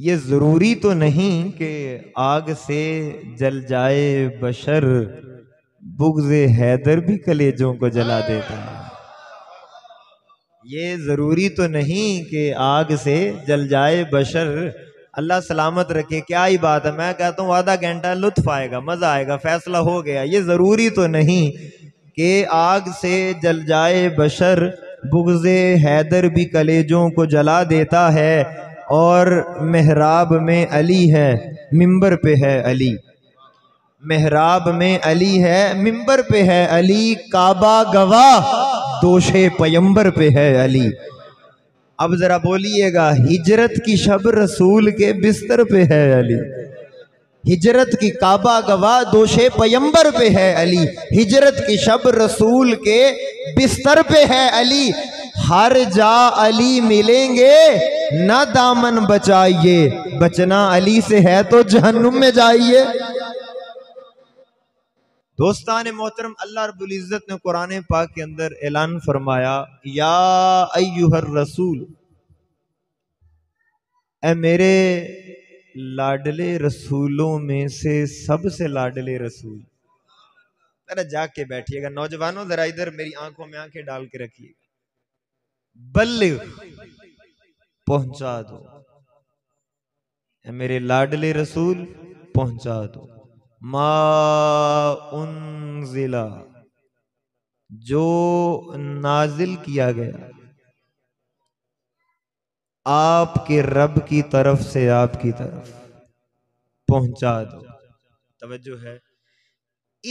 ये ज़रूरी तो नहीं कि आग से जल जाए बशर, बुग़्ज़े हैदर भी कलेजों को जला देता है। ये ज़रूरी तो नहीं कि आग से जल जाए बशर, अल्लाह सलामत रखे। क्या ही बात है, मैं कहता हूँ आधा घंटा लुत्फ आएगा, मज़ा आएगा, फ़ैसला हो गया। ये ज़रूरी तो नहीं कि आग से जल जाए बशर, बुग़्ज़े हैदर भी कलेजों को जला देता है। और मेहराब में अली है, मिंबर पे है अली। मेहराब में अली है, मिंबर पे है अली। काबा गवाह, दोषे पैगंबर पे है अली। अब जरा बोलिएगा, हिजरत की शब रसूल के बिस्तर पे है अली। हिजरत की काबा गवाह, दोषे पैगंबर पे है अली। हिजरत की शब रसूल के बिस्तर पे है अली। हर जा अली मिलेंगे, ना दामन बचाइए, बचना अली से है तो जहन्नुम में जाइए। दोस्तान मोहतरम, अल्लाह रब्बुल इज़्ज़त ने कुरान पाक के अंदर ऐलान फरमाया, या अय्युहर रसूल, ए मेरे लाडले रसूलों में से सबसे लाडले रसूल। जरा जाग के बैठिएगा नौजवानों, जरा इधर मेरी आंखों में आंखें डाल के रखिएगा। बल्लिग, पहुंचा दो, ए मेरे लाडले रसूल पहुंचा दो। मा उन्जिला, जो नाजिल किया गया आपके रब की तरफ से आपकी तरफ, पहुंचा दो। तवज्जो है,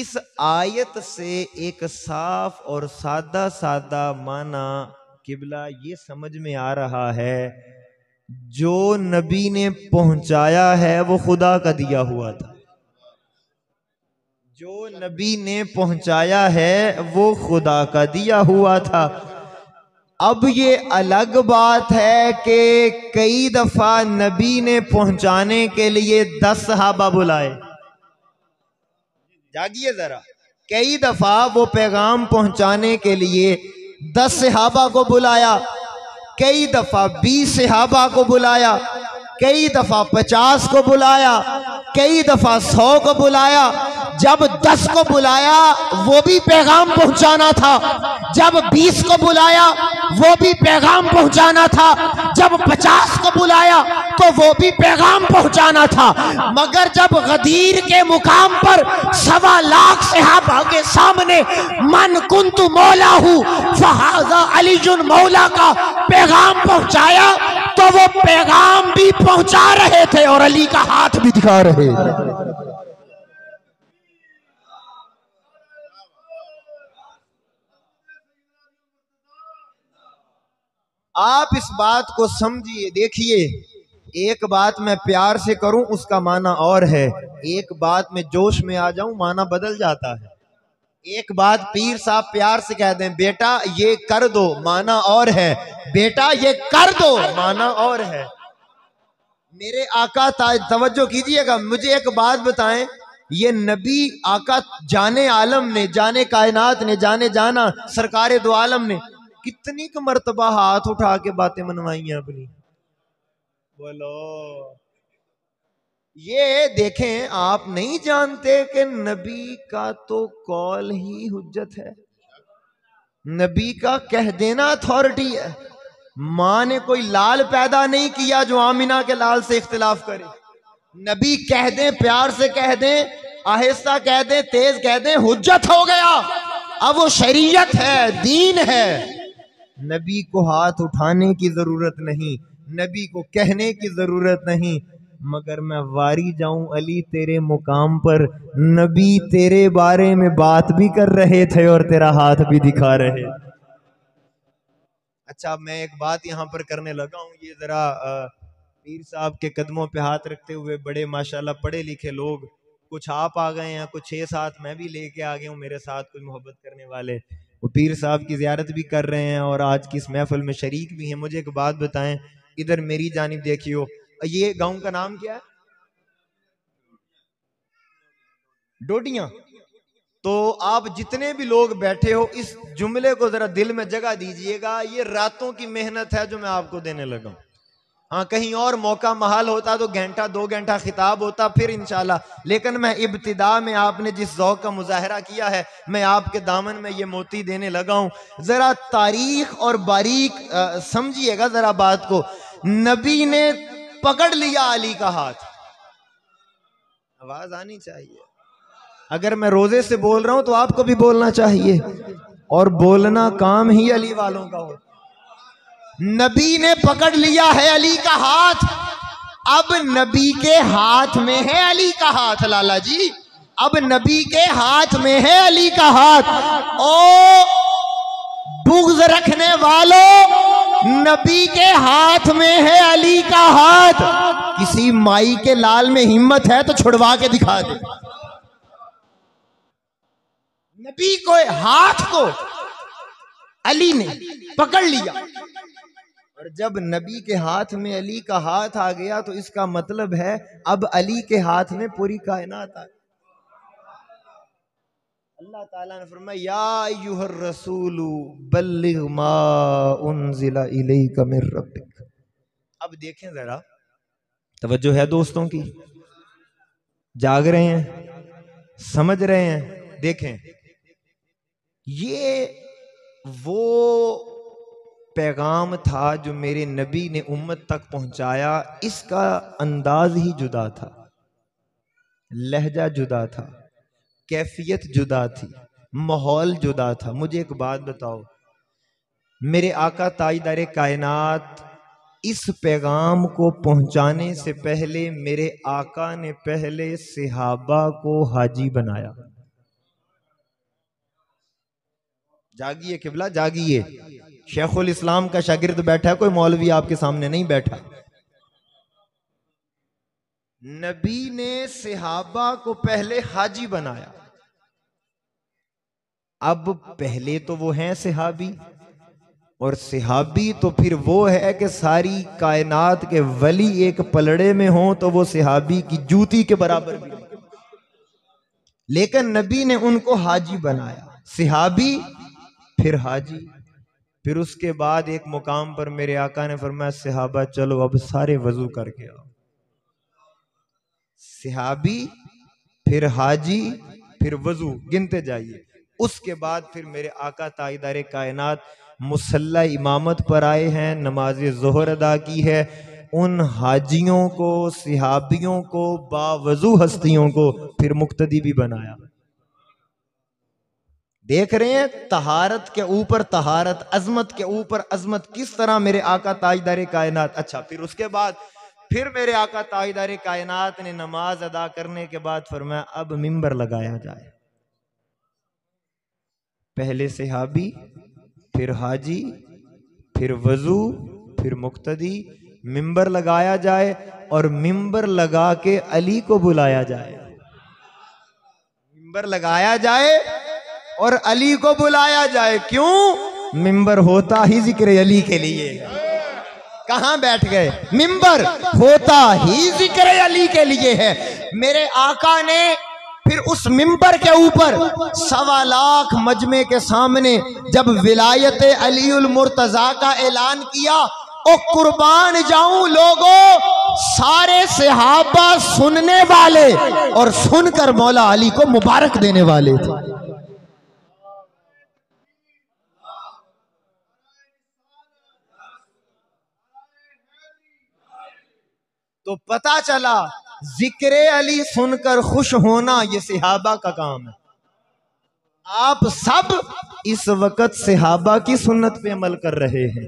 इस आयत से एक साफ और सादा सादा माना किबला ये समझ में आ रहा है, जो नबी ने पहुंचाया है वो खुदा का दिया हुआ था। जो नबी ने पहुंचाया है वो खुदा का दिया हुआ था। अब ये अलग बात है कि कई दफा नबी ने पहुंचाने के लिए 10 सहाबा बुलाए। जागिए जरा, कई दफा वो पैगाम पहुंचाने के लिए 10 सहाबा को बुलाया, कई दफा 20 सहाबा को बुलाया, कई दफा 50 को बुलाया, कई दफा 100 को बुलाया। जब 10 को बुलाया वो भी पैगाम पहुंचाना था, जब 20 को बुलाया वो भी पैगाम पहुंचाना था, जब 50 को बुलाया तो वो भी पैगाम पहुंचाना था। मगर जब गदीर के मुकाम पर 1.25 लाख सहाबा के सामने मन कुंतु मौला हूँ फहाजा अली जुन मौला का पैगाम पहुंचाया तो वो पैगाम भी पहुंचा रहे थे और अली का हाथ भी दिखा रहे थे। आप इस बात को समझिए। देखिए, एक बात मैं प्यार से करूं उसका माना और है, एक बात मैं जोश में आ जाऊं माना बदल जाता है। एक बात पीर साहब प्यार से कह दें, बेटा ये कर दो, माना और है, बेटा ये कर दो, माना और है। मेरे आका, तवज्जो कीजिएगा, मुझे एक बात बताएं, ये नबी आका जाने आलम ने, जाने कायनात ने, जाने जाना सरकारे दो आलम ने कितनी क मरतबा हाथ उठा के बातें मनवाई हैं अपनी, बोलो। ये देखें, आप नहीं जानते कि नबी का तो कॉल ही हुज्जत है, नबी का कह देना अथॉरिटी है। माँ ने कोई लाल पैदा नहीं किया जो आमिना के लाल से इख्तिलाफ करे। नबी कह दें, प्यार से कह दें, आहिस्ता कह दें, तेज कह दें, हुज्जत हो गया। अब वो शरीयत है, दीन है। नबी को हाथ उठाने की जरूरत नहीं, नबी को कहने की जरूरत नहीं। मगर मैं वारी जाऊं, अली तेरे मुकाम पर नबी तेरे बारे में बात भी कर रहे थे और तेरा हाथ भी दिखा रहे। अच्छा, मैं एक बात यहाँ पर करने लगा हूँ, ये जरा पीर साहब के कदमों पे हाथ रखते हुए, बड़े माशाल्लाह पढ़े लिखे लोग, कुछ आप आ गए हैं, कुछ 6-7 मैं भी लेके आ गया हूँ मेरे साथ, कुछ मोहब्बत करने वाले वो पीर साहब की ज़ियारत भी कर रहे हैं और आज की इस महफिल में शरीक भी हैं। मुझे एक बात बताएं, इधर मेरी जानिब देखियो, ये गांव का नाम क्या है? डोडियाँ। तो आप जितने भी लोग बैठे हो, इस जुमले को ज़रा दिल में जगह दीजिएगा, ये रातों की मेहनत है जो मैं आपको देने लगा हूँ। हाँ कहीं और मौका महाल होता तो घंटा दो घंटा खिताब होता फिर इंशाल्लाह, लेकिन मैं इब्तिदा में आपने जिस ज़ौक़ का मुजाहरा किया है मैं आपके दामन में ये मोती देने लगा हूँ। ज़रा तारीख और बारीक समझिएगा ज़रा बात को। नबी ने पकड़ लिया अली का हाथ, आवाज़ आनी चाहिए, अगर मैं रोज़े से बोल रहा हूँ तो आपको भी बोलना चाहिए, और बोलना काम ही अली वालों का हो। नबी ने पकड़ लिया है अली का हाथ, अब नबी के हाथ में है अली का हाथ। लाला जी अब नबी के हाथ में है अली का हाथ। ओ बुग़्ज़ रखने वालों, नबी के हाथ में है अली का हाथ। किसी माई के लाल में हिम्मत है तो छुड़वा के दिखा दे नबी को, हाथ को अली ने पकड़ लिया। और जब नबी के हाथ में अली का हाथ आ गया तो इसका मतलब है अब अली के हाथ में पूरी कायनात आ गई। अल्लाह ताला ने फरमाया या अय्युहर रसूल बल्लिग मा उनज़िला इलैका मिर रब्बिक। अब देखें जरा, तवज्जो है दोस्तों की, जाग रहे हैं, समझ रहे हैं। देखें ये वो पैगाम था जो मेरे नबी ने उम्मत तक पहुंचाया, इसका अंदाज ही जुदा था, लहजा जुदा था, कैफियत जुदा थी, माहौल जुदा था। मुझे एक बात बताओ, मेरे आका ताजदारे कायनात इस पैगाम को पहुंचाने से पहले मेरे आका ने पहले सहाबा को हाजी बनाया। जागिए किबला, जागिए, शेखुल इस्लाम का शागिर्द बैठा है, कोई मौलवी आपके सामने नहीं बैठा। नबी ने सहाबा को पहले हाजी बनाया। अब पहले तो वो हैं सहाबी, और सहाबी तो फिर वो है कि सारी कायनात के वली एक पलड़े में हों तो वो सहाबी की जूती के बराबर भी नहीं। लेकिन नबी ने उनको हाजी बनाया, सहाबी फिर हाजी, फिर उसके बाद एक मुकाम पर मेरे आका ने फरमाया सहाबा चलो अब सारे वजू करके आओ। सहाबी फिर हाजी फिर वजू, गिनते जाइए। उसके बाद फिर मेरे आका ताजदारे कायनात मुसल्ला इमामत पर आए हैं, नमाज ज़ोहर अदा की है। उन हाजियों को, सहाबियों को, बावजू हस्तियों को फिर मुक्तदी भी बनाया। देख रहे हैं तहारत के ऊपर तहारत, अजमत के ऊपर अजमत, किस तरह मेरे आका ताजदारे कायनात। अच्छा फिर उसके बाद फिर मेरे आका ताजदारे कायनात ने नमाज अदा करने के बाद फरमाया अब मिंबर लगाया जाए। पहले सहाबी फिर हाजी फिर वजू फिर मुक्तदी, मिंबर लगाया जाए, और मिंबर लगा के अली को बुलाया जाए। मिंबर लगाया जाए और अली को बुलाया जाए। क्यों? मिंबर होता ही जिक्र अली के लिए। कहाँ बैठ गए? मिंबर होता ही जिक्र अली के लिए है। मेरे आका ने फिर उस मिंबर के ऊपर 1.25 लाख मजमे के सामने जब विलायत अली अल मुर्तजा का ऐलान किया, ओ कुर्बान जाऊं लोगों, सारे सहाबा सुनने वाले और सुनकर मौला अली को मुबारक देने वाले थे। तो पता चला जिक्रे अली सुनकर खुश होना ये सहाबा का काम है। आप सब इस वक्त सहाबा की सुन्नत पे अमल कर रहे हैं।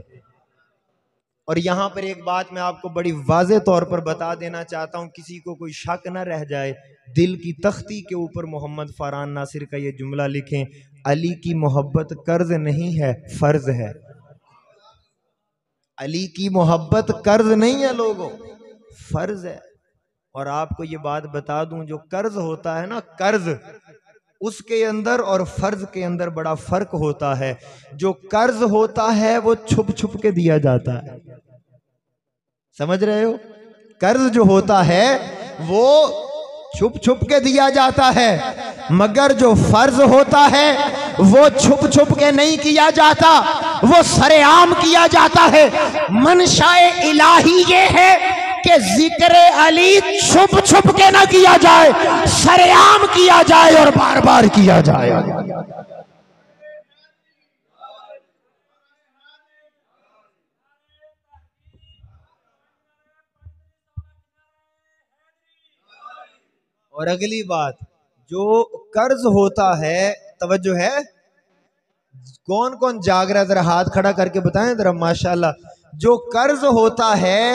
और यहां पर एक बात मैं आपको बड़ी वाज़े तौर पर बता देना चाहता हूं, किसी को कोई शक ना रह जाए, दिल की तख्ती के ऊपर मोहम्मद फरहान नासिर का ये जुमला लिखें, अली की मोहब्बत कर्ज नहीं है, फर्ज है। अली की मोहब्बत कर्ज नहीं है लोगों, फर्ज है। और आपको ये बात बता दूं, जो कर्ज होता है ना, कर्ज, उसके अंदर और फर्ज के अंदर बड़ा फर्क होता है। जो कर्ज होता है वो छुप छुप के दिया जाता है, समझ रहे हो? कर्ज जो होता है वो छुप छुप के दिया जाता है, मगर जो फर्ज होता है वो छुप छुप के नहीं किया जाता, वो सरेआम किया जाता है। मंशाए इलाही ये है कि जिक्र अली छुप छुप के ना किया जाए, सरेआम किया जाए और बार बार किया जाए। और अगली बात, जो कर्ज होता है, तवज्जो है, कौन कौन जाग रहा है जरा हाथ खड़ा करके बताएं जरा, माशाल्लाह। जो कर्ज होता है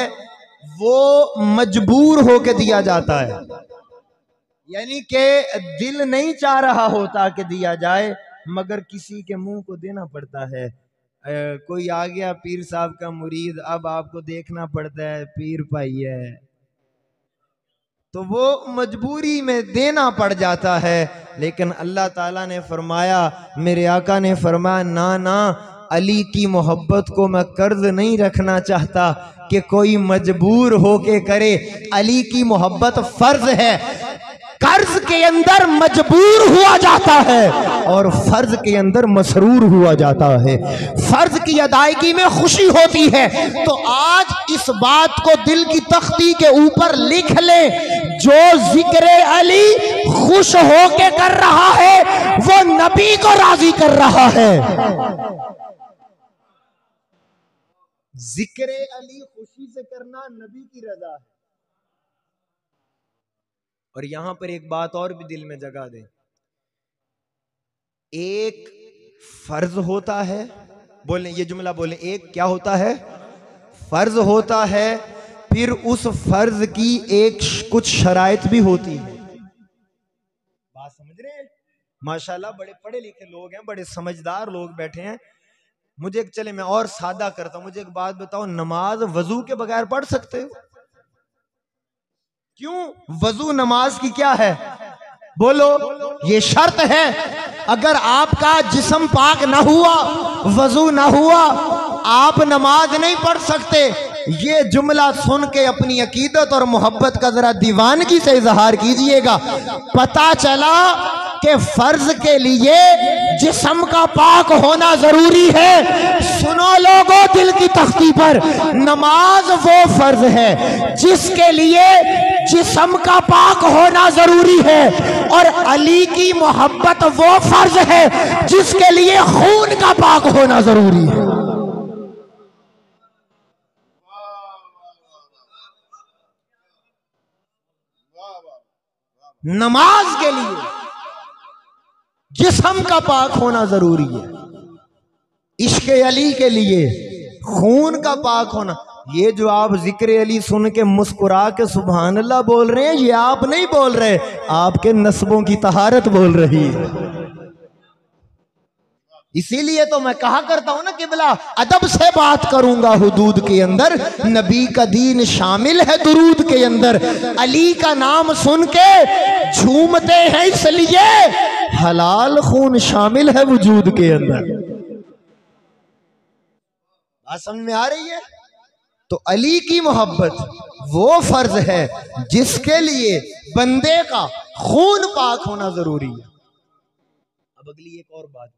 वो मजबूर होके दिया जाता है, यानी कि दिल नहीं चाह रहा होता कि दिया जाए मगर किसी के मुंह को देना पड़ता है। कोई आ गया पीर साहब का मुरीद, अब आपको देखना पड़ता है पीर भाई है, तो वो मजबूरी में देना पड़ जाता है। लेकिन अल्लाह ताला ने फरमाया, मेरे आका ने फरमाया, ना ना, अली की मोहब्बत को मैं कर्ज नहीं रखना चाहता कि कोई मजबूर हो के करे। अली की मोहब्बत फर्ज है, कर्ज के अंदर मजबूर हुआ जाता है और फर्ज के अंदर मसरूर हुआ जाता है। फर्ज की अदायगी में खुशी होती है। तो आज इस बात को दिल की तख्ती के ऊपर लिख लें, जो जिक्र अली खुश होके कर रहा है वो नबी को राजी कर रहा है। जिक्र अली खुशी से करना नबी की रजा है। और यहां पर एक बात और भी दिल में जगा दे, एक फर्ज होता है, बोलें ये जुमला बोलें, एक क्या होता है? फर्ज होता है। फिर उस फर्ज की एक कुछ शराइत भी होती है। बात समझ रहे हैं? माशाल्लाह बड़े पढ़े लिखे लोग हैं, बड़े समझदार लोग बैठे हैं। मुझे एक, चले मैं और सादा करता हूं, मुझे एक बात बताओ, नमाज वजू के बगैर पढ़ सकते हो? क्यों? वजू नमाज की क्या है? बोलो, ये शर्त है। अगर आपका जिस्म पाक ना हुआ, वजू ना हुआ, आप नमाज नहीं पढ़ सकते। ये जुमला सुन के अपनी अकीदत और मोहब्बत का जरा दीवानगी से इजहार कीजिएगा। पता चला कि फर्ज के लिए जिस्म का पाक होना जरूरी है। सुनो लोगों, दिल की तख्ती पर, नमाज वो फर्ज है जिसके लिए जिस्म का पाक होना जरूरी है, और अली की मोहब्बत वो फर्ज है जिसके लिए खून का पाक होना जरूरी है। नमाज के लिए जिस्म का पाक होना जरूरी है, इश्क अली के लिए खून का पाक होना। ये जो आप जिक्र अली सुन के मुस्कुरा के सुभान अल्लाह बोल रहे हैं, ये आप नहीं बोल रहे, आपके नस्बों की तहारत बोल रही है। इसीलिए तो मैं कहा करता हूं ना कि भला अदब से बात करूंगा, हुदूद के अंदर नबी का दीन शामिल है, दुरूद के अंदर। अली का नाम सुन के झूमते हैं इसलिए हलाल खून शामिल है वजूद के अंदर। बात समझ में आ रही है? तो अली की मोहब्बत वो फर्ज है जिसके लिए बंदे का खून पाक होना जरूरी है। अब अगली एक और बात,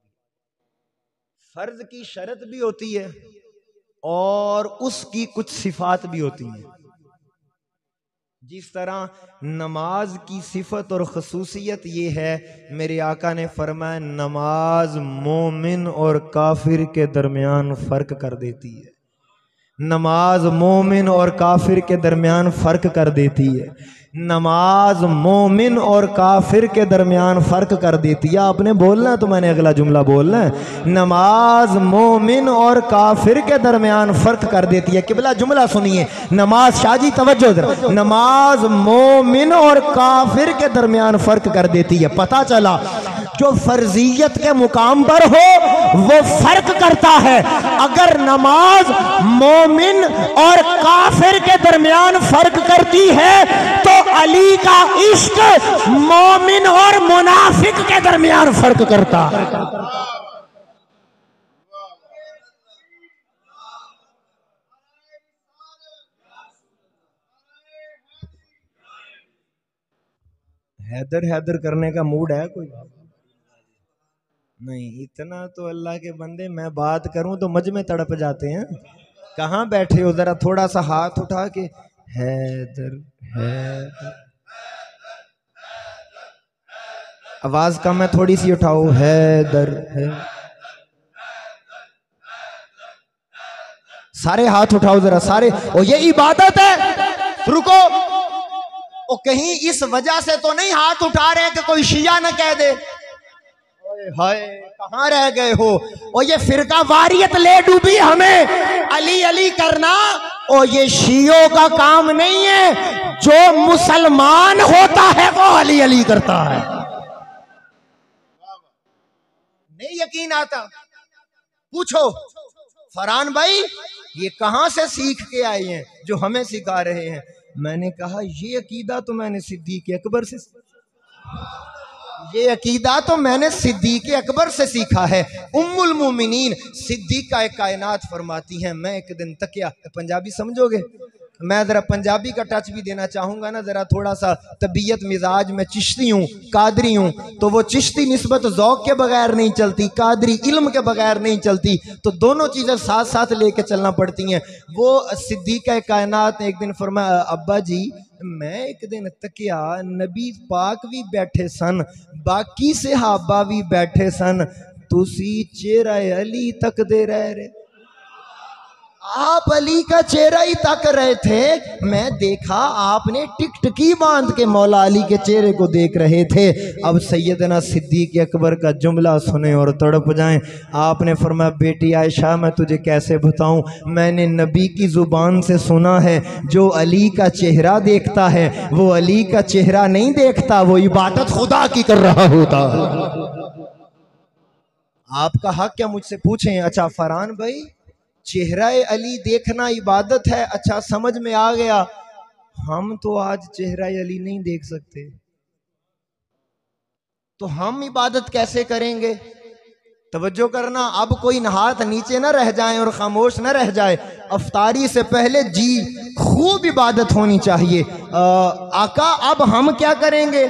फर्ज की शर्त भी होती है और उसकी कुछ सिफात भी होती है। जिस तरह नमाज की सिफत और खसूसियत ये है, मेरे आका ने फरमाया नमाज मोमिन और काफिर के दरमियान फर्क कर देती है। नमाज मोमिन और काफिर के दरमियान फ़र्क कर देती है। नमाज मोमिन और काफिर के दरमियान फ़र्क कर देती है। आपने बोलना है तो मैंने अगला जुमला बोलना है, नमाज मोमिन और काफिर के दरमियान फ़र्क कर देती है। किबला जुमला सुनिए, नमाज शाजी तवज्जो दर, नमाज मोमिन और काफिर के दरमियान फ़र्क कर देती है। पता चला जो फर्जियत के मुकाम पर हो वो फर्क करता है। अगर नमाज मोमिन और काफिर के दरमियान फर्क करती है तो अली का इश्क मोमिन और मुनाफिक के दरमियान फर्क करता है। हैदर हैदर करने का मूड है कोई? नहीं, इतना तो अल्लाह के बंदे मैं बात करूं तो मुझ में तड़प जाते हैं। कहाँ बैठे हो, जरा थोड़ा सा हाथ उठा के हैदर हैदर, आवाज कम है थोड़ी सी उठाओ, हैदर है, सारे हाथ उठाओ जरा सारे। और ये इबादत है, रुको, और कहीं इस वजह से तो नहीं हाथ उठा रहे कि कोई शिया न कह दे हाय कहाँ रह गए हो। और ये फिरका वारियत ले डूबी हमें, अली अली करना, और ये शियों का काम नहीं है। जो मुसलमान होता है वो अली अली करता है। नहीं यकीन आता, पूछो फरहान भाई ये कहाँ से सीख के आए हैं जो हमें सिखा रहे हैं। मैंने कहा ये अकीदा तो मैंने सिद्दीक अकबर से, ये अकीदा तो मैंने सिद्दीक अकबर से सीखा है। उम्मुल मोमिनीन सिद्दीका कायनात फरमाती हैं, मैं एक दिन तकिया, पंजाबी समझोगे, मैं ज़रा पंजाबी का टच भी देना चाहूँगा ना, ज़रा थोड़ा सा तबीयत मिजाज में चिश्ती हूँ, कादरी हूँ, तो वो चिश्ती निस्बत ज़ौक़ के बगैर नहीं चलती, कादरी इल्म के बगैर नहीं चलती, तो दोनों चीज़ें साथ साथ लेके चलना पड़ती हैं। वो सिद्दीक़ा कायनात ने एक दिन फरमाया, अब्बा जी मैं एक दिन तकिया, नबी पाक भी बैठे सन, बाकी सहाबा भी बैठे सन, तुसी चेहरा अली तक दे रहे रे, आप अली का चेहरा ही तक रहे थे, मैं देखा आपने टिकटकी बांध के मौला अली के चेहरे को देख रहे थे। अब सैयदना सिद्दीक अकबर का जुमला सुने और तड़प जाएं। आपने फरमाया, बेटी आयशा मैं तुझे कैसे बताऊं, मैंने नबी की ज़ुबान से सुना है, जो अली का चेहरा देखता है वो अली का चेहरा नहीं देखता, वो इबादत खुदा की कर रहा होता। आपका हक क्या मुझसे पूछें। अच्छा फरहान भाई चेहरा अली देखना इबादत है, अच्छा समझ में आ गया, हम तो आज चेहरा अली नहीं देख सकते तो हम इबादत कैसे करेंगे। तवज्जो करना, अब कोई हाथ नीचे ना रह जाए और खामोश ना रह जाए, अफ्तारी से पहले जी खूब इबादत होनी चाहिए। आका अब हम क्या करेंगे,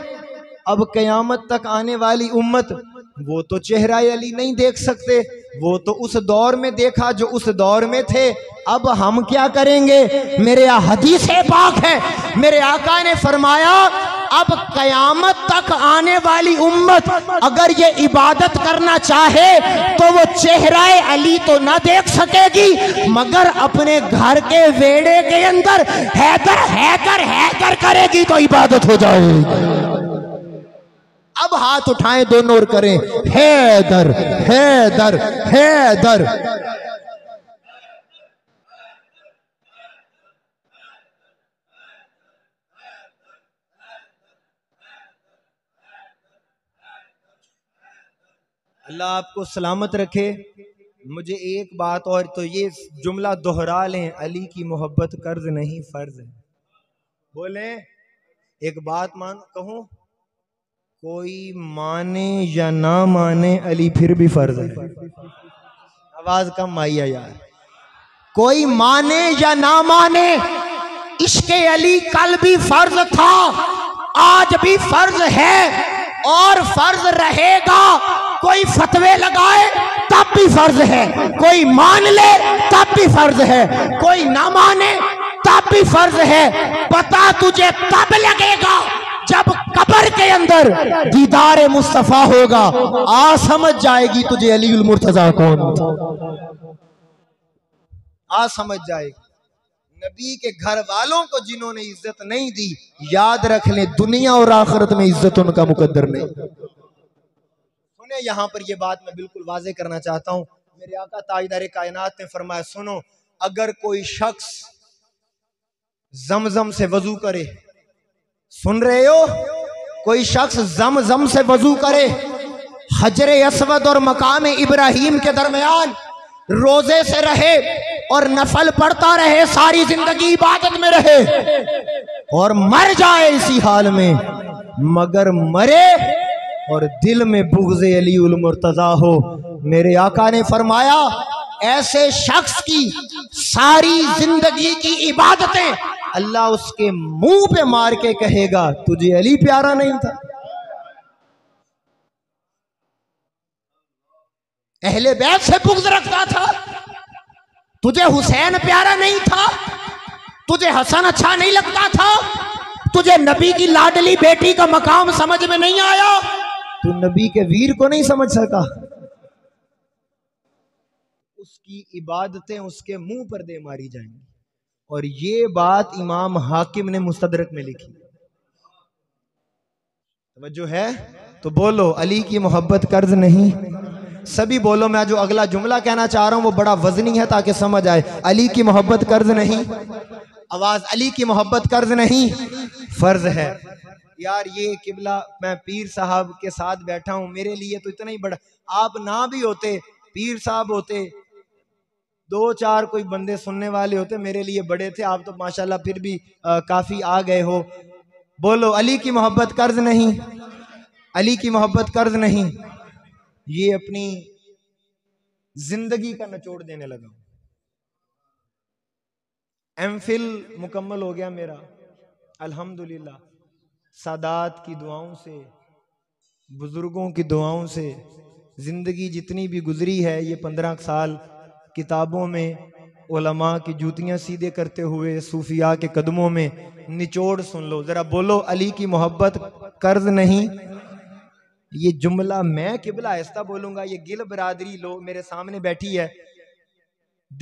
अब क़यामत तक आने वाली उम्मत वो तो चेहरा अली नहीं देख सकते, वो तो उस दौर में देखा जो उस दौर में थे, अब हम क्या करेंगे। मेरे यहाँ हदीस पाक है, मेरे आका ने फरमाया अब कयामत तक आने वाली उम्मत अगर ये इबादत करना चाहे तो वो चेहरा अली तो ना देख सकेगी, मगर अपने घर के वेड़े के अंदर हैदर हैदर हैदर करेगी तो इबादत हो जाएगी। अब हाथ उठाएं दोनों और करें हैदर हैदर हैदर। अल्लाह आपको सलामत रखे। मुझे एक बात और, तो ये जुमला दोहरा लें, अली की मोहब्बत कर्ज नहीं फर्ज है। बोले एक बात मान कहूं, कोई माने या ना माने अली फिर भी फर्ज है। आवाज कम आई है यार। कोई माने या ना माने इश्क़े अली कल भी फर्ज था, आज भी फर्ज है और फर्ज रहेगा। कोई फतवे लगाए तब भी फर्ज है, कोई मान ले तब भी फर्ज है, कोई ना माने तब भी फर्ज है। पता तुझे तब लगेगा जब कब्र के अंदर दीदार मुस्तफा होगा, आ समझ जाएगी तुझे अली उल मुर्तजा कौन, आ समझ जाएगी। नबी के घर वालों को जिन्होंने इज्जत नहीं दी, याद रख ले दुनिया और आखिरत में इज्जत उनका मुकद्दर नहीं। सुने यहाँ पर यह बात मैं बिल्कुल वाजे करना चाहता हूँ। मेरे आका ताजदार कायनात ने फरमाया, सुनो अगर कोई शख्स जमजम से वजू करे, सुन रहे हो, कोई शख्स जमजम से वजू करे, हजरे अस्वद और मकाम इब्राहिम के दरमियान रोजे से रहे और नफल पढ़ता रहे, सारी जिंदगी इबादत में रहे और मर जाए इसी हाल में, मगर मरे और दिल में बुग़्ज़े अली उल मुर्तज़ा हो, मेरे आका ने फरमाया ऐसे शख्स की सारी जिंदगी की इबादतें अल्लाह उसके मुंह पे मार के कहेगा तुझे अली प्यारा नहीं था। अहले बैत से बुग़्ज़ रखता था, तुझे हुसैन प्यारा नहीं था, तुझे हसन अच्छा नहीं लगता था, तुझे नबी की लाडली बेटी का मकाम समझ में नहीं आया, तू नबी के वीर को नहीं समझ सका, उसकी इबादतें उसके मुंह पर दे मारी जाएंगी। और ये बात इमाम हाकिम ने मुस्तदरक में लिखी। तवज्जो है तो बोलो, अली की मोहब्बत कर्ज नहीं। सभी बोलो, मैं जो अगला जुमला कहना चाह रहा हूँ वो बड़ा वजनी है ताकि समझ आए। अली की मोहब्बत कर्ज नहीं, आवाज, अली की मोहब्बत कर्ज नहीं फर्ज है। यार ये किबला, मैं पीर साहब के साथ बैठा हूँ, मेरे लिए तो इतना ही बड़ा, आप ना भी होते, पीर साहब होते, दो चार कोई बंदे सुनने वाले होते, मेरे लिए बड़े थे। आप तो माशाल्लाह फिर भी काफी आ गए हो। बोलो, अली की मोहब्बत कर्ज नहीं, अली की मोहब्बत कर्ज नहीं। ये अपनी जिंदगी का निचोड़ देने लगा हूं। एमफिल मुकम्मल हो गया मेरा अल्हम्दुलिल्लाह, सादात की दुआओं से, बुजुर्गों की दुआओं से। जिंदगी जितनी भी गुजरी है ये 15 साल किताबों में उलमा की जूतियां सीधे करते हुए सूफिया के कदमों में निचोड़ सुन लो। जरा बोलो, अली की मोहब्बत कर्ज नहीं। ये जुमला मैं किबला आहिस्ता बोलूंगा, ये गिल बरादरी लोग मेरे सामने बैठी है,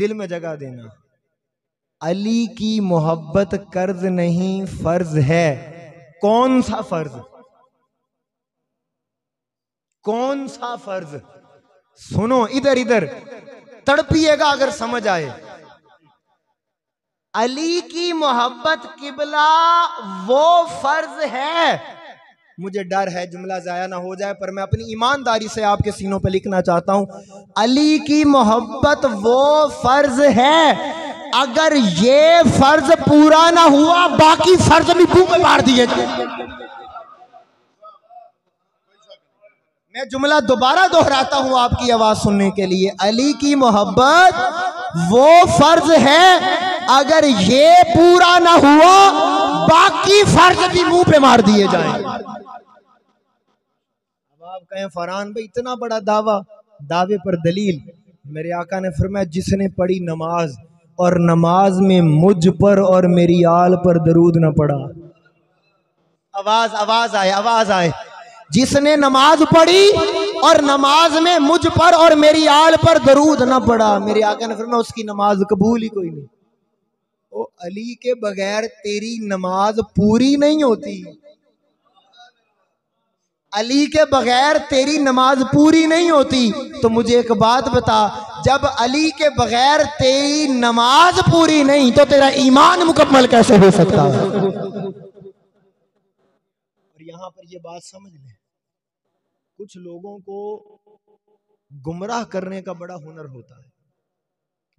दिल में जगह देना। अली की मोहब्बत कर्ज नहीं फर्ज है। कौन सा फर्ज, कौन सा फर्ज? सुनो, इधर इधर तड़पिएगा अगर समझ आए। अली की मोहब्बत किबला वो फर्ज है, मुझे डर है जुमला जाया ना हो जाए, पर मैं अपनी ईमानदारी से आपके सीनों पर लिखना चाहता हूं, अली की मोहब्बत वो फर्ज है, अगर ये फर्ज पूरा ना हुआ बाकी फर्ज भी भूख में मार दिए। मैं जुमला दोबारा दोहराता हूं आपकी आवाज सुनने के लिए, अली की मोहब्बत वो फर्ज है, अगर ये पूरा ना हुआ बाकी फर्ज भी मुंह पे मार दिए जाए। अब आप कहें फरहान भाई इतना बड़ा दावा, दावे पर दलील। मेरे आका ने फरमाया, जिसने पढ़ी नमाज और नमाज में मुझ पर और मेरी आल पर दरूद न पड़ा। आवाज आवाज आए, आवाज आए। जिसने नमाज पढ़ी और नमाज में मुझ पर और मेरी आल पर दरूद न पड़ा, मेरे आका ने फरमाया उसकी नमाज कबूल ही कोई नहीं। ओ अली के बगैर तेरी नमाज पूरी नहीं होती, अली के बगैर तेरी नमाज पूरी नहीं होती। तो मुझे एक बात बता, जब अली के बगैर तेरी नमाज पूरी नहीं तो तेरा ईमान मुकम्मल कैसे हो सकता है? और यहां पर ये बात समझ लें, कुछ लोगों को गुमराह करने का बड़ा हुनर होता है।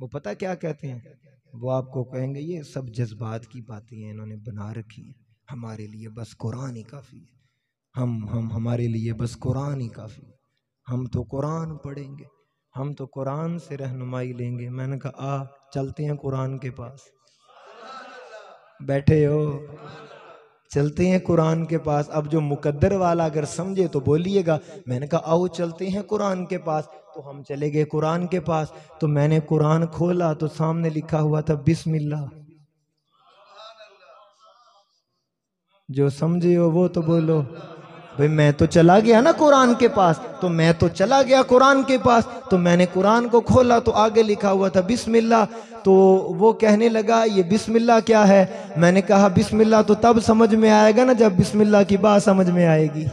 वो पता क्या कहते हैं, वो आपको कहेंगे ये सब जज्बात की बातें हैं, इन्होंने बना रखी है, हमारे लिए बस कुरान ही काफ़ी है, हम हमारे लिए बस कुरान ही काफ़ी है, हम तो कुरान पढ़ेंगे, हम तो कुरान से रहनुमाई लेंगे। मैंने कहा आ चलते हैं कुरान के पास, बैठे हो, चलते हैं कुरान के पास। अब जो मुकद्दर वाला अगर समझे तो बोलिएगा। मैंने कहा आओ चलते हैं कुरान के पास, तो हम चले गए कुरान के पास। तो मैंने कुरान खोला तो सामने लिखा हुआ था बिस्मिल्लाह। जो समझे हो वो तो बोलो। भाई मैं तो चला गया ना कुरान के पास, तो मैं तो चला गया कुरान के पास, तो मैंने कुरान को खोला तो आगे लिखा हुआ था बिस्मिल्लाह। तो वो कहने लगा ये बिस्मिल्लाह क्या है? मैंने कहा बिस्मिल्लाह तो तब समझ में आएगा ना जब बिस्मिल्लाह की बात समझ में आएगी।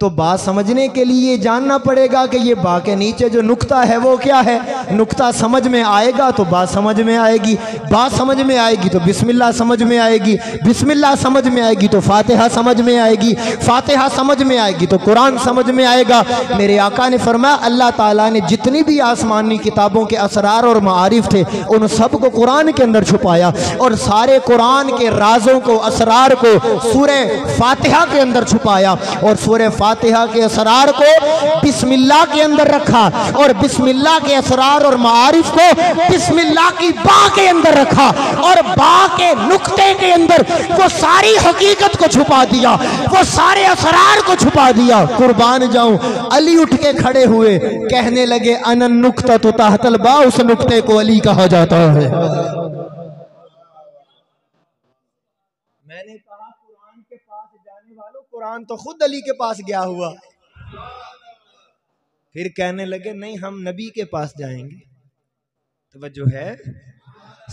तो बात समझने के लिए जानना पड़ेगा कि ये बा के नीचे जो नुक्ता है वो क्या है। नुक्ता समझ में आएगा तो बात समझ में आएगी, बात समझ में आएगी तो बिस्मिल्लाह समझ में आएगी, बिस्मिल्लाह समझ में आएगी तो फातिहा समझ में आएगी, फातिहा समझ में आएगी तो कुरान समझ में आएगा। मेरे आका ने फरमाया अल्लाह ताला ने जितनी भी आसमानी किताबों के असरार और मारिफ थे उन सब को कुरान के अंदर छुपाया, और सारे कुरान के राजों को, असरार को सूरह फातिहा के अंदर छुपाया, और सूरह फातिहा के असरार को बिस्मिल्लाह के अंदर रखा और बिस्मिल्लाह के असरार और मारिफ को बिस्मिल्लाह की बा के अंदर रखा और बा के नुक्ते के अंदर वो सारी हकीकत को छुपा दिया, वो सारे असरार को छुपा दिया। कुर्बान जाऊं, अली उठ के खड़े हुए, कहने लगे अनन नुक्ता तो ताहतल बा, उस नुक्ते को अली कहा जाता है। मैंने कहा कुरान के पास जाने वालों, कुरान तो खुद अली के पास गया हुआ। फिर कहने लगे नहीं हम नबी के पास जाएंगे। तवज्जो है,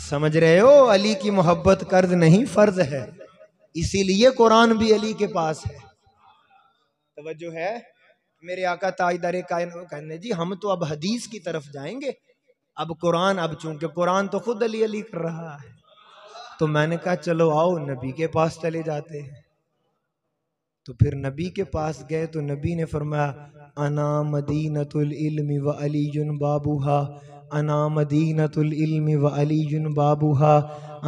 समझ रहे हो, अली की मोहब्बत कर्ज नहीं फर्ज है, इसीलिए कुरान भी अली के पास है। तवज्जो है, मेरे आका ताजदार कायनात कहने जी हम तो अब हदीस की तरफ जाएंगे, अब कुरान, अब चूंकि कुरान तो खुद अली अली कर रहा है, तो मैंने कहा चलो आओ नबी के पास चले जाते हैं। तो फिर नबी के पास गए तो नबी ने फरमाया अना मदीनतुल इल्म व अली जुन बाबूहा, अना मदीनतुल इल्म व अली जुन बाबूहा,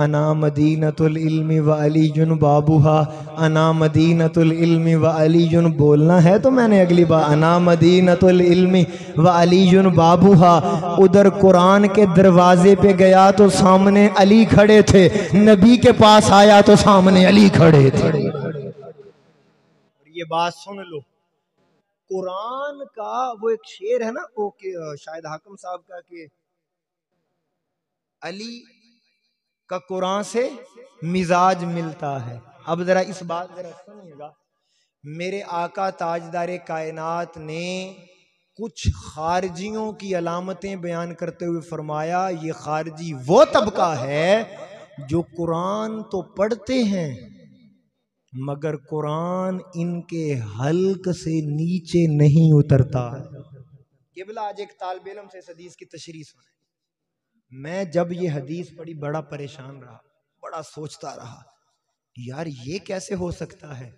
अना मदीनतुल इल्म व अली जुन बाबूहा, अना मदीनतुल इल्म व अली जुन बोलना है तो मैंने अगली बार अना मदीनतुल इल्म व अली जुन बाबूहा। उधर कुरान के दरवाजे पे गया तो सामने अली खड़े थे, नबी के पास आया तो सामने अली खड़े थे। ये बात सुन लो, कुरान का वो एक शेर है ना, ओके शायद हाकिम साहब का, कि अली का कुरान से मिजाज मिलता है। अब जरा इस बात जरा सुनिएगा, मेरे आका ताजदार कायनात ने कुछ खारजियों की अलामतें बयान करते हुए फरमाया ये खारजी वो तबका है जो कुरान तो पढ़ते हैं मगर कुरान इनके हल्क से नीचे नहीं उतरता। केवल आज एक तालिब इल्म से इस हदीस की तशरीह सुने। मैं जब ये हदीस पढ़ी बड़ा परेशान रहा, बड़ा सोचता रहा यार ये कैसे हो सकता है,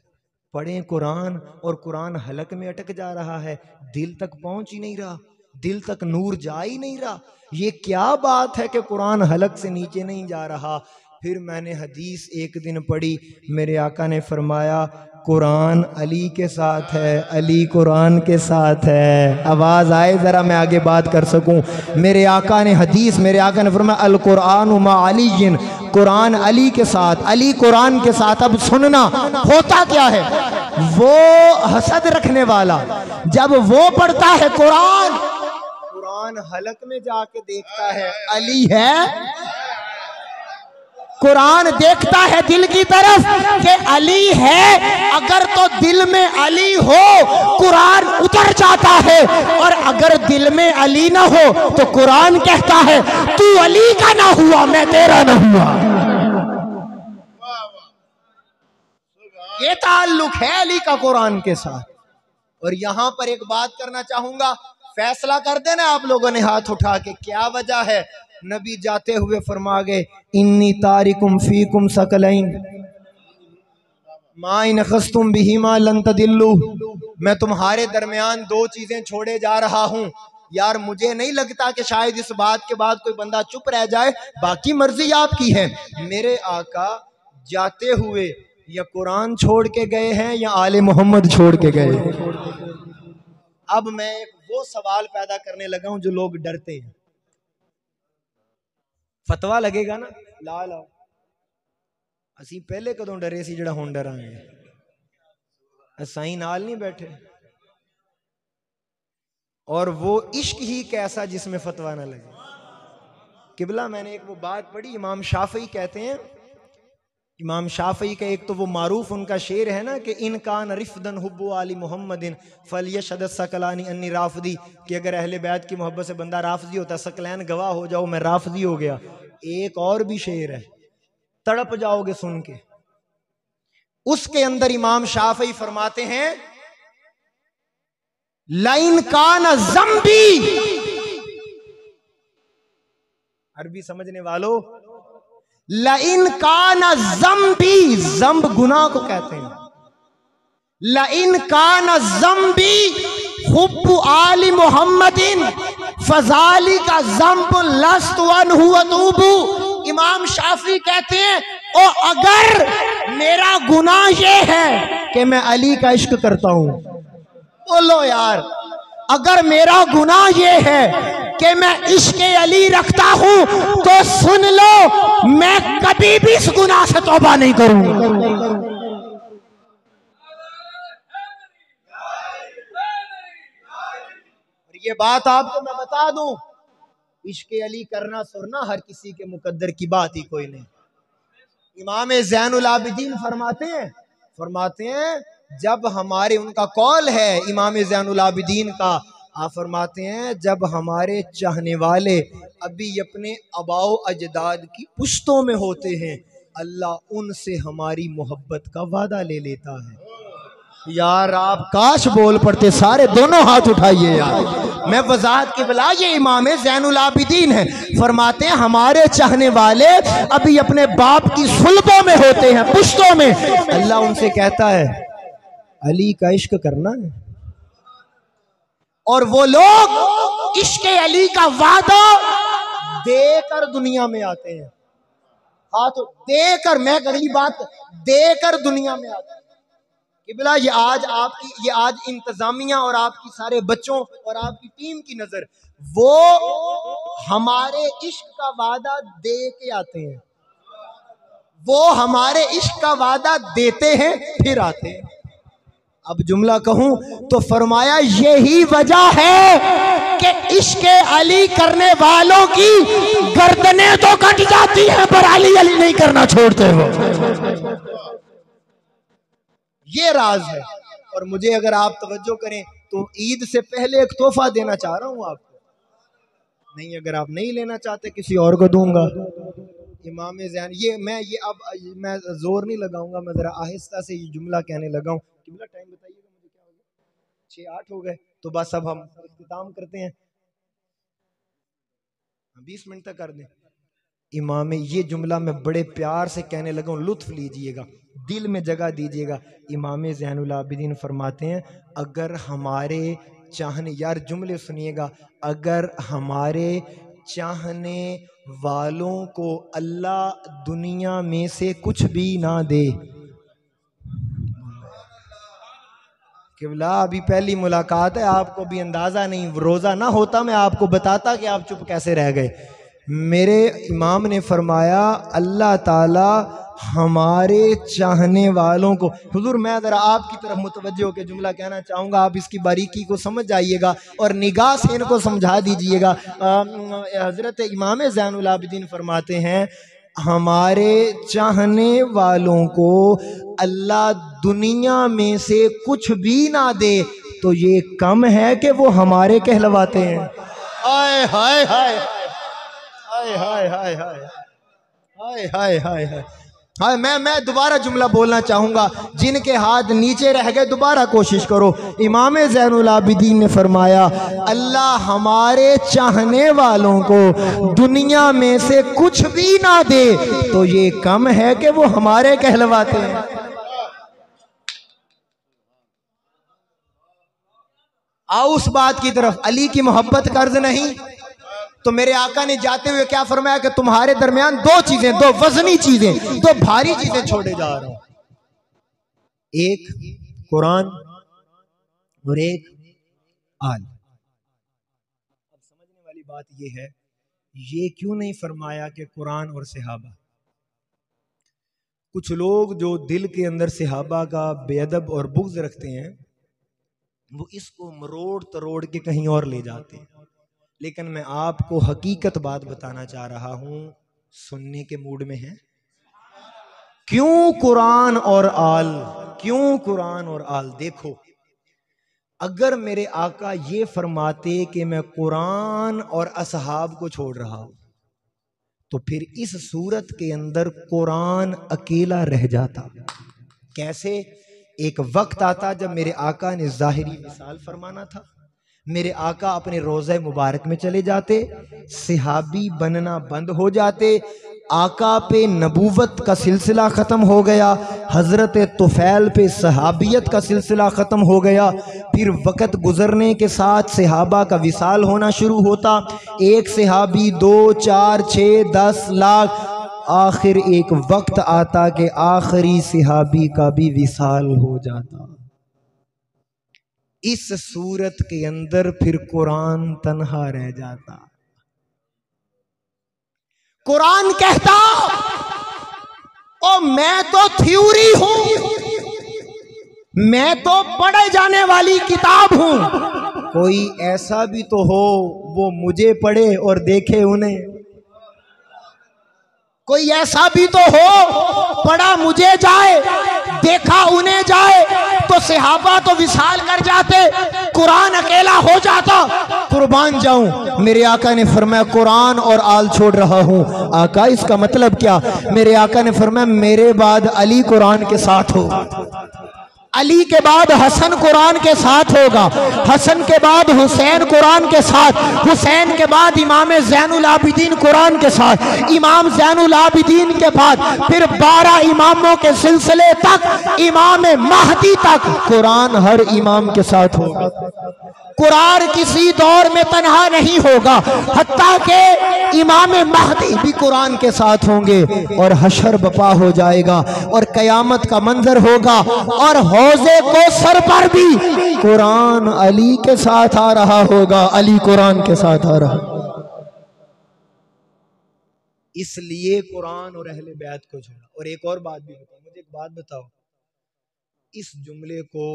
पढ़ें कुरान और कुरान हलक में अटक जा रहा है, दिल तक पहुंच ही नहीं रहा, दिल तक नूर जा ही नहीं रहा, ये क्या बात है कि कुरान हलक से नीचे नहीं जा रहा। फिर मैंने हदीस एक दिन पढ़ी, मेरे आका ने फरमाया कुरान अली के साथ है, अली कुरान के साथ है। आवाज़ आए ज़रा मैं आगे बात कर सकूं। मेरे आका ने हदीस, मेरे आका ने फरमाया अल कुरान मा अलीयिन, कुरान अली के साथ, अली कुरान के साथ। अब सुनना होता क्या है, वो हसद रखने वाला जब वो पढ़ता है कुरान, कुरान हलक में जाके देखता है अली है, कुरान देखता है दिल की तरफ कि अली है, अगर तो दिल में अली हो कुरान उतर जाता है और अगर दिल में अली ना हो तो कुरान कहता है तू अली का ना हुआ मैं तेरा ना हुआ। ये ताल्लुक है अली का कुरान के साथ। और यहाँ पर एक बात करना चाहूंगा, फैसला कर देना आप लोगों ने हाथ उठा के क्या वजह है। नबी जाते हुए फरमा गए इन्नी तारिकुम फीकुम सकलैन मा इन खस्तुम बिहिमा लन तदिल्लू, मैं तुम्हारे दरमियान दो चीजें छोड़े जा रहा हूँ। यार मुझे नहीं लगता कि शायद इस बात के बाद कोई बंदा चुप रह जाए, बाकी मर्जी आपकी है। मेरे आका जाते हुए या कुरान छोड़ के गए हैं या आले मोहम्मद छोड़ के गए। अब मैं वो सवाल पैदा करने लगा हूँ जो लोग डरते हैं, फतवा लगेगा ना ला लाओ, असी पहले कदों डरे सी जिहड़ा हुण डरांगे, असाई नाल नहीं बैठे। और वो इश्क ही कैसा जिसमें फतवा ना लगे। किबला मैंने एक वो बात पढ़ी, इमाम शाफी कहते हैं, इमाम शाफी का एक तो वो मारूफ उनका शेर है ना कि इनकान रिफदन हुब्बु आली मोहम्मदिन फलियशद सकलानी अन्नी राफदी, कि अगर अहले बैत की मोहब्बत से बंदा राफजी होता है, सकलैन गवाह हो जाओ मैं राफजी हो गया। एक और भी शेर है तड़प जाओगे सुन के, उसके अंदर इमाम शाफी फरमाते हैं लाइन कान जम्बी, अरबी समझने वालों लइन काना जम्बी, जम्ब गुनाह को कहते हैं, लइन काना जम्बी हुब्बु आली मोहम्मदिन फजाली का जम्ब लस्त वन हुआ तूबू। इमाम शाफी कहते हैं ओ अगर मेरा गुनाह ये है कि मैं अली का इश्क करता हूं बोलो यार, अगर मेरा गुनाह ये है कि मैं इश्क़ अली रखता हूँ तो सुन लो, मैं कभी भी इस गुनाह से तौबा नहीं करूँगा। ये बात आपको मैं बता दूं, इश्क़ अली करना सुनना हर किसी के मुकद्दर की बात ही कोई नहीं। इमाम ज़ैनुल आबिदीन फरमाते हैं जब हमारे, उनका कौल है इमाम ज़ैनुल आबिदीन का, आप फरमाते हैं जब हमारे चाहने वाले अभी अपने आबाओ अजदाद की पुश्तों में होते हैं अल्लाह उनसे हमारी मोहब्बत का वादा ले लेता है। यार आप काश बोल पड़ते सारे, दोनों हाथ उठाइए यार। मैं वजाहत के बिला, ये इमाम ज़ैनुल आबिदीन है, फरमाते हैं हमारे चाहने वाले अभी अपने बाप की सुल्बों में होते हैं, पुश्तों में, अल्लाह उनसे कहता है अली का इश्क करना है। और वो लोग इश्क अली का वादा देकर दुनिया में आते हैं। हाँ तो देकर, मैं अगली बात, देकर दुनिया में आते हैं। किबला ये आज आपकी, ये आज इंतजामिया और आपकी सारे बच्चों और आपकी टीम की नजर, वो हमारे इश्क का वादा दे के आते हैं, वो हमारे इश्क का वादा देते हैं फिर आते हैं। अब जुमला कहूं तो फरमाया यही वजह है कि इश्क अली करने वालों की गर्दनें तो कट जाती हैं पर अली अली नहीं करना छोड़ते हो। ये राज है। और मुझे अगर आप तवज्जो करें तो ईद से पहले एक तोहफा देना चाह रहा हूं आपको, नहीं अगर आप नहीं लेना चाहते किसी और को दूंगा। इमाम ज़ैन, ये अब मैं जोर नहीं लगाऊंगा, मैं जरा आहिस्ता से ये जुमला कहने लगा हूं। किबला टाइम बताइएगा मुझे, क्या हो गया 6-8 हो गए, तो बस अब हम इख्तिताम करते हैं, 20 मिनट तक कर दें। इमाम, ये जुमला मैं बड़े प्यार से कहने लगा हूं, लुत्फ लीजिएगा, दिल में जगह दीजिएगा। इमाम ज़ैनुल आबिदीन फरमाते हैं अगर हमारे चाहने, यार जुमले सुनिएगा, अगर हमारे चाहने वालों को अल्लाह दुनिया में से कुछ भी ना दे। किबला अभी पहली मुलाकात है, आपको भी अंदाज़ा नहीं, रोज़ा ना होता मैं आपको बताता कि आप चुप कैसे रह गए। मेरे इमाम ने फरमाया अल्लाह ताला हमारे चाहने वालों को, हुजूर मैं ज़रा आपकी तरफ मुतवज्जो होकर जुमला कहना चाहूँगा, आप इसकी बारीकी को समझ जाइएगा और निगाह से इनको समझा दीजिएगा। हज़रत इमाम ज़ैनुल आबिदीन फरमाते हैं हमारे चाहने वालों को अल्लाह दुनिया में से कुछ भी ना दे तो ये कम है कि वो हमारे कहलवाते हैं। हाय हाय हाय हाय हाय हाय हाय हाय हाय हाय। हाँ मैं दोबारा जुमला बोलना चाहूँगा, जिनके हाथ नीचे रह गए दोबारा कोशिश करो। इमाम ज़ैनुल आबिदीन ने फरमाया अल्लाह हमारे चाहने वालों को दुनिया में से कुछ भी ना दे तो ये कम है कि वो हमारे कहलवाते हैं। आओ उस बात की तरफ, अली की मोहब्बत कर्ज नहीं। तो मेरे आका ने जाते हुए क्या फरमाया कि तुम्हारे दरमियान दो चीजें, दो वजनी चीजें, दो भारी चीजें छोड़े जा रहा हूं, एक कुरान और एक आल। अब समझने वाली बात यह है, ये क्यों नहीं फरमाया कि कुरान और सहाबा? कुछ लोग जो दिल के अंदर सहाबा का बेअदब और बुग़्ज़ रखते हैं वो इसको मरोड़ तरोड़ के कहीं और ले जाते हैं, लेकिन मैं आपको हकीकत बात बताना चाह रहा हूं। सुनने के मूड में है? क्यों कुरान और आल, क्यों कुरान और आल? देखो अगर मेरे आका ये फरमाते कि मैं कुरान और असहाब को छोड़ रहा हूं तो फिर इस सूरत के अंदर कुरान अकेला रह जाता। कैसे? एक वक्त आता जब मेरे आका ने ज़ाहिरी मिसाल फरमाना था, मेरे आका अपने रोज़े मुबारक में चले जाते, सहाबी बनना बंद हो जाते, आका पे नबूवत का सिलसिला ख़त्म हो गया, हज़रत तुफ़ैल पे सहाबियत का सिलसिला ख़त्म हो गया, फिर वक़्त गुज़रने के साथ सहाबा का विसाल होना शुरू होता, एक सहाबी 2, 4, 6, 10 लाख, आखिर एक वक्त आता कि आखिरी सहाबी का भी विसाल हो जाता। इस सूरत के अंदर फिर कुरान तन्हा रह जाता। कुरान कहता ओ मैं तो थ्योरी हूं, मैं तो पढ़े जाने वाली किताब हूं, कोई ऐसा भी तो हो वो मुझे पढ़े और देखे उन्हें, कोई ऐसा भी तो हो पढ़ा मुझे जाए देखा उन्हें जाए, तो सहाबा तो विशाल कर जाते, कुरान अकेला हो जाता। कुर्बान जाऊं, मेरे आका ने फरमाया कुरान और आल छोड़ रहा हूं। आका इसका मतलब क्या? मेरे आका ने फरमाया मेरे बाद अली कुरान के साथ हो, अली के बाद हसन कुरान के साथ होगा, हसन के बाद हुसैन कुरान के साथ, हुसैन के बाद इमाम ज़ैनुल आबिदीन कुरान के साथ, इमाम ज़ैनुल आबिदीन के बाद फिर 12 इमामों के सिलसिले तक, इमाम महदी तक कुरान हर इमाम के साथ होगा। कुरान किसी दौर में तन्हा नहीं होगा, हत्ता के इमाम महदी भी कुरान के साथ होंगे और हशर बपा हो जाएगा और कयामत का मंजर होगा और हौजे कोसर पर भी कुरान अली के साथ आ रहा होगा, अली कुरान के साथ आ रहा। इसलिए कुरान और अहले बैत को छोड़ा। और एक और बात भी बताओ, मुझे एक बात बताओ, इस जुमले को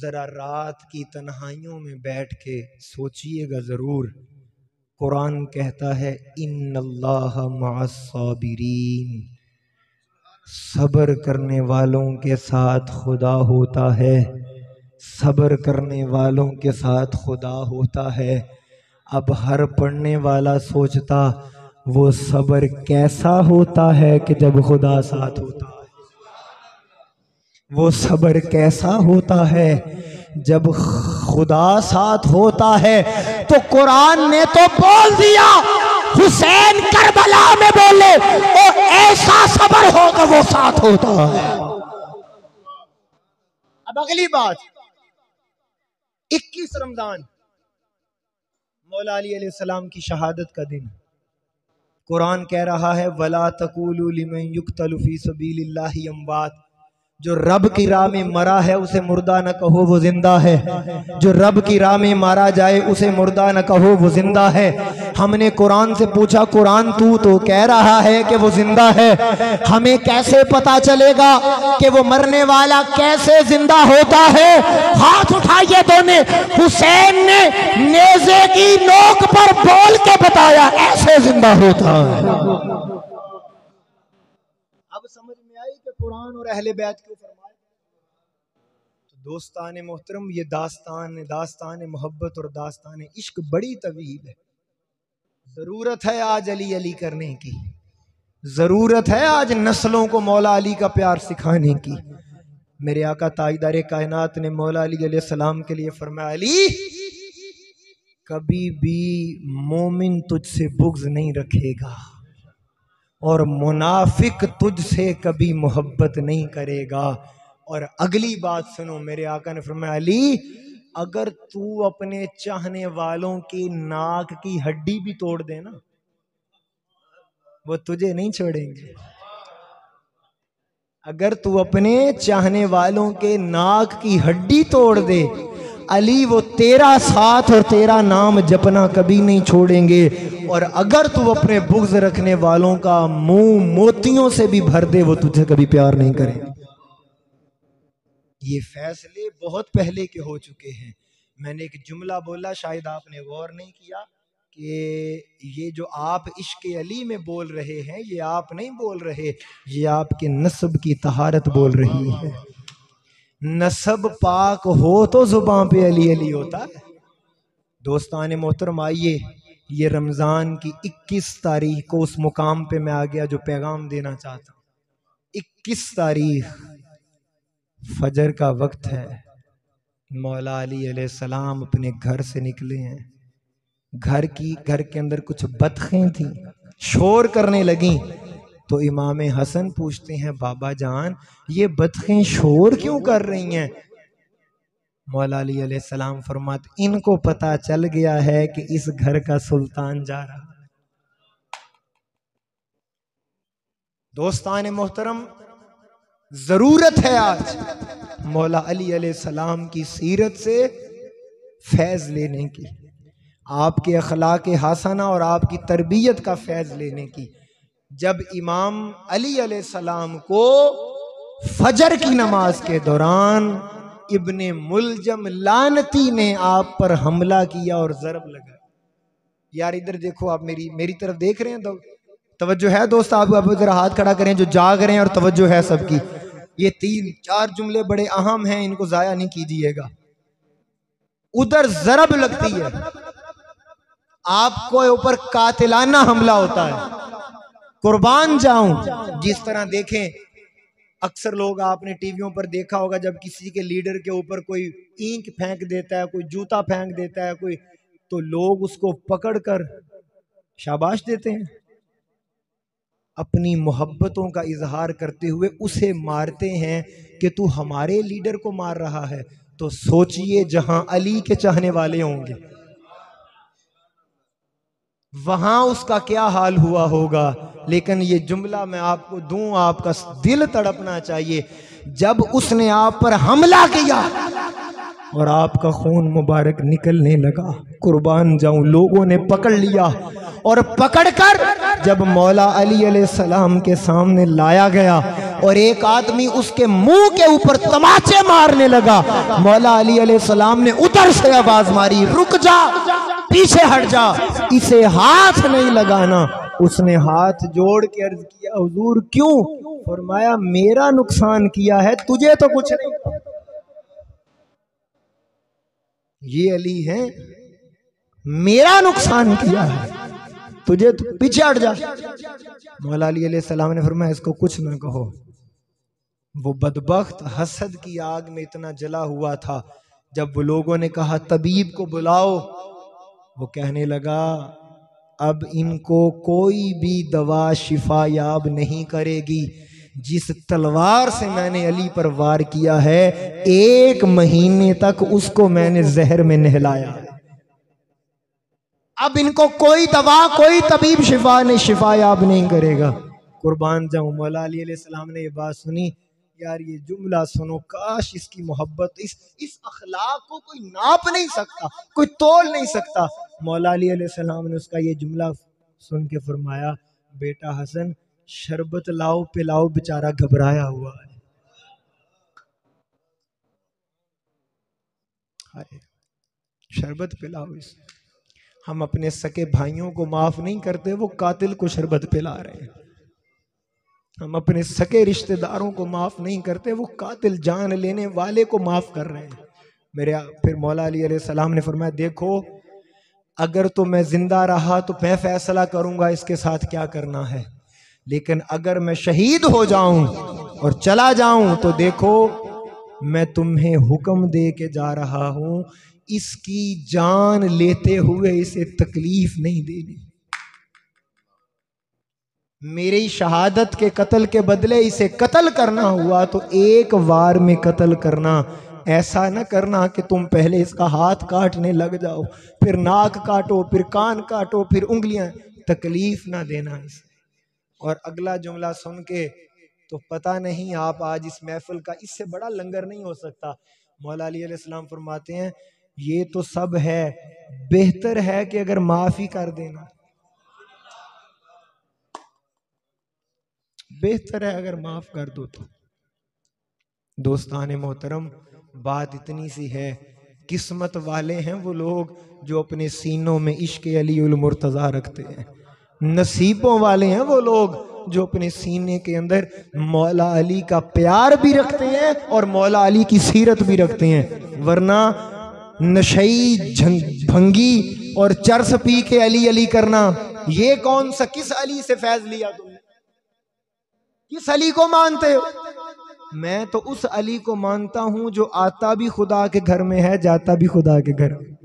जरा रात की तन्हाइयों में बैठ के सोचिएगा जरूर। कुरान कहता है इन्नल्लाह मअस्साबिरीन, सब्र करने वालों के साथ खुदा होता है, सब्र करने वालों के साथ खुदा होता है। अब हर पढ़ने वाला सोचता वो सब्र कैसा होता है कि जब खुदा साथ होता, वो सब्र कैसा होता है जब खुदा साथ होता है। तो कुरान ने तो बोल दिया, हुसैन करबला में बोले ओ ऐसा सब्र हो तो वो साथ होता है। अब अगली बात, 21 रमजान मौला अली अलैहिस्सलाम की शहादत का दिन। कुरान कह रहा है वला तकूलू लिमन युक्तलु फी सबीलिल्लाहि अमवात, जो रब की राह में मरा है उसे मुर्दा न कहो वो जिंदा है, जो रब की राह में मारा जाए उसे मुर्दा न कहो वो जिंदा है। हमने कुरान से पूछा कुरान तू तो कह रहा है कि वो जिंदा है, हमें कैसे पता चलेगा कि वो मरने वाला कैसे जिंदा होता है? हाथ उठाइए दोनों। हुसैन ने नेज़े की नोक पर बोल के बताया ऐसे जिंदा होता है। अब समझ कुरान और अहले बैत क्यों फरमाया। तो दोस्तान मोहतरम, ये दास्तान मोहब्बत और दास्तान इश्क बड़ी तवील है। जरूरत है आज अली अली करने की, जरूरत है आज नस्लों को मौला अली का प्यार सिखाने की। मेरे आका ताजदार कायनात ने मौला अली अलैहिस्सलाम के लिए फरमाया अली कभी भी मोमिन तुझसे बुग़्ज़ नहीं रखेगा और मुनाफिक तुझसे कभी मोहब्बत नहीं करेगा। और अगली बात सुनो, मेरे आका ने फरमाया अली अगर तू अपने चाहने वालों की नाक की हड्डी भी तोड़ दे ना वो तुझे नहीं छोड़ेंगे। अगर तू अपने चाहने वालों के नाक की हड्डी तोड़ दे अली वो तेरा साथ और तेरा नाम जपना कभी नहीं छोड़ेंगे। और अगर तू अपने बुग़्ज़ रखने वालों का मुंह मोतियों से भी भर दे वो तुझे कभी प्यार नहीं करेंगे। ये फैसले बहुत पहले के हो चुके हैं। मैंने एक जुमला बोला, शायद आपने गौर नहीं किया कि ये जो आप इश्क़ अली में बोल रहे हैं ये आप नहीं बोल रहे, ये आपके नस्ब की तहारत बोल रही है। नसब पाक हो तो जुबान पे अली अली होता है। दोस्तान मोहतरम, आइए ये रमज़ान की 21 तारीख को उस मुकाम पे मैं आ गया जो पैगाम देना चाहता हूँ। 21 तारीख फजर का वक्त है, मौला अली अलैहिस्सलाम अपने घर से निकले हैं। घर के अंदर कुछ बतखें थीं, शोर करने लगीं, तो इमाम हसन पूछते हैं बाबा जान ये बतखें शोर क्यों कर रही हैं? मौला अली अलैहिस्सलाम फरमाते इनको पता चल गया है कि इस घर का सुल्तान जा रहा है। दोस्तान मोहतरम, जरूरत है आज मौला अली अलैहिस्सलाम की सीरत से फैज़ लेने की, आपके अखलाक हसना और आपकी तरबियत का फैज़ लेने की। जब इमाम अली अलैहिस्सलाम को फजर की नमाज के दौरान इब्न मुलजम लानती ने आप पर हमला किया और ज़रब लगाया। यार इधर देखो, आप मेरी तरफ देख रहे हैं तो तवज्जो है दोस्त, आप अब जरा हाथ खड़ा करें जो जाग रहे हैं, और तवज्जो है सबकी। ये 3-4 जुमले बड़े अहम हैं, इनको ज़ाया नहीं कीजिएगा। उधर ज़रब लगती है, आपको ऊपर कातिलाना हमला होता है। कुर्बान जाऊं, जिस तरह देखें अक्सर लोग आपने टीवियों पर देखा होगा, जब किसी के लीडर के ऊपर कोई ईंट फेंक देता है, कोई जूता फेंक देता है, कोई, तो लोग उसको पकड़कर शाबाश देते हैं, अपनी मोहब्बतों का इजहार करते हुए उसे मारते हैं कि तू हमारे लीडर को मार रहा है। तो सोचिए जहां अली के चाहने वाले होंगे वहां उसका क्या हाल हुआ होगा। लेकिन ये जुमला मैं आपको दूं, आपका दिल तड़पना चाहिए। जब उसने आप पर हमला किया और आपका खून मुबारक निकलने लगा, कुर्बान जाऊं, लोगों ने पकड़ लिया, और पकड़कर जब मौला अली अलैहिस्सलाम के सामने लाया गया और एक आदमी उसके मुंह के ऊपर तमाचे मारने लगा, मौला अली अलैहिस्सलाम ने उधर से आवाज मारी, रुक जा, पीछे हट जा, इसे हाथ नहीं लगाना। उसने हाथ जोड़ के अर्ज किया, हुजूर क्यों? फरमाया, मेरा नुकसान किया है, तुझे तो कुछ नहीं। ये अली है, मेरा नुकसान किया है, तुझे तो, पीछे हट जा। मौला अली अलैहिस्सलाम ने फरमाया, इसको कुछ ना कहो। वो बदबख्त हसद की आग में इतना जला हुआ था, जब वो लोगों ने कहा तबीब को बुलाओ, वो कहने लगा अब इनको कोई भी दवा शिफा याब नहीं करेगी। जिस तलवार से मैंने अली पर वार किया है, 1 महीने तक उसको मैंने जहर में नहलाया, अब इनको कोई दवा, कोई तबीब शिफा याब नहीं करेगा। कुर्बान जाऊं। मौला अली अलैहिस्सलाम ने ये बात सुनी। यार ये जुमला सुनो, काश इसकी मोहब्बत, इस अखलाक को कोई नाप नहीं सकता, कोई तोल नहीं सकता। मौला अली अलैहिस्सलाम ने उसका ये जुमला सुन के फरमाया, बेटा हसन शरबत लाओ पिलाओ, बेचारा घबराया हुआ है, शरबत पिलाओ इसे। हम अपने सके भाइयों को माफ नहीं करते, वो कातिल को शरबत पिला रहे हैं। हम अपने सके रिश्तेदारों को माफ़ नहीं करते, वो कातिल जान लेने वाले को माफ़ कर रहे हैं। फिर मौला अली अलैहिस्सलाम ने फरमाया, देखो अगर तो मैं ज़िंदा रहा तो मैं फ़ैसला करूँगा इसके साथ क्या करना है, लेकिन अगर मैं शहीद हो जाऊँ और चला जाऊँ तो देखो मैं तुम्हें हुक्म दे के जा रहा हूँ, इसकी जान लेते हुए इसे तकलीफ़ नहीं देनी। मेरी शहादत के कत्ल के बदले इसे कत्ल करना हुआ तो 1 वार में कत्ल करना। ऐसा न करना कि तुम पहले इसका हाथ काटने लग जाओ, फिर नाक काटो, फिर कान काटो, फिर उंगलियां, तकलीफ ना देना इसे। और अगला जुमला सुन के तो पता नहीं आप आज इस महफिल का इससे बड़ा लंगर नहीं हो सकता। मौला अली अलैहिस्सलाम फरमाते हैं, ये तो सब है, बेहतर है कि अगर माफ़ी कर देना, बेहतर है अगर माफ़ कर दो। तो दोस्ताने मोहतरम, बात इतनी सी है। किस्मत वाले हैं वो लोग जो अपने सीनों में इश्क अली उल मुर्तज़ा रखते हैं। नसीबों वाले हैं वो लोग जो अपने सीने के अंदर मौला अली का प्यार भी रखते हैं और मौला अली की सीरत भी रखते हैं। वरना नशई भंगी और चरस पी के अली अली करना, ये कौन सा, किस अली से फैज़ लिया तुमने, किस अली को मानते हो? मैं तो उस अली को मानता हूं जो आता भी खुदा के घर में है, जाता भी खुदा के घर में।